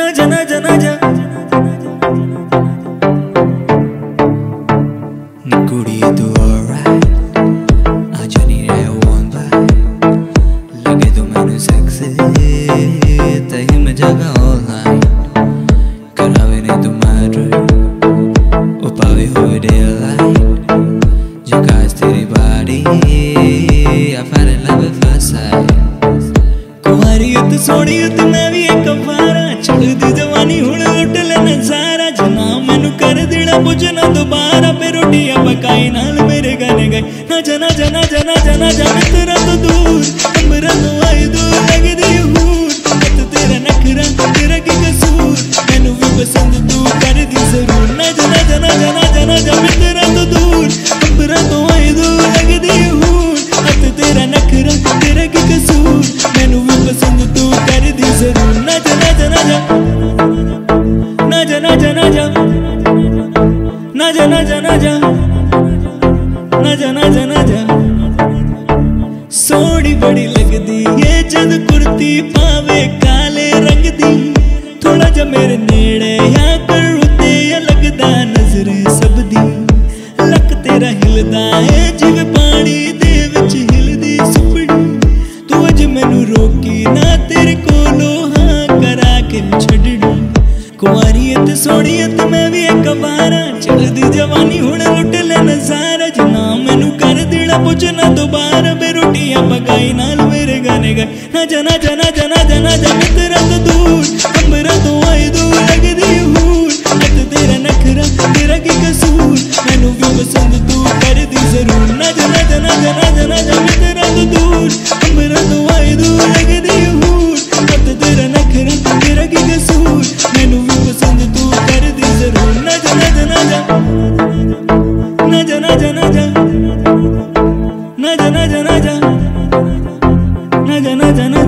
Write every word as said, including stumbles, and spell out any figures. नज नज नज कुड़िया तू ऑलराइट आज नहीं रहे वन बाय लगे तो मैंने सेक्सी तही में जगह ऑनलाइन करावे नहीं तो मैटर उपावे हुए डे लाइट जगह तेरी body I fell in love at first sight कुमारी हो तू सोनी हो तू मैं भी एक बार चढ़ती जवानी हुण लुट ले नजारा जना मैनू कर देना बुझना दोबारा पे रोटियां पकाई नाल मेरे गाने गए ना जना जना जना जना जावे तेरा तो दूर अंबरा तो आई दूर लगदी हूर तो तेरा नखरा तेरा की कसूर मैनू भी पसंद तू कर दी जरूर ना जना जना जना जना जावे तेरा तो दूर अंबरा तो आई दूर लगदी हूर तो तेरा नखरा तेरा की कसूर मैनू भी पसंद तू कर दी जरूर ना जना जना na ja na ja na ja na ja na ja na ja na ja na ja सोड़ी बड़ी लगदी ये जद कुर्ती पावे काले रंग दी थोड़ा जा मेरे नेड़े या कर उते या लगदा नजर सब दी लक तेरा हिलदा है जिवे पानी दे विच हिलदी सुपड़ी तू अज मैनू रोकी ना तेरे कोलो हां करा के छड़ड़ी कुआरियत सोनियत मैं भी एक बारा चढ़ती जवानी हुण लुट ले नजारा जना मैनू कर देना पुछना दोबारा बे रोटियां पकाई नाल मेरे गाने गए ना जना जना जना जना जावे तेरा तो दूर अंबरा तो आई दूर लगदी हूर अत तेरा नखरा तेरा की कसूर मैनू भी पसंद तू कर दी जरूर ना जना जना जना जना जावे तेरा तो दूर अंबरा तो आई दूर लगदी हूर अत तेरा नखरा तेरा की कसूर मैनू na ja na ja na ja na ja na ja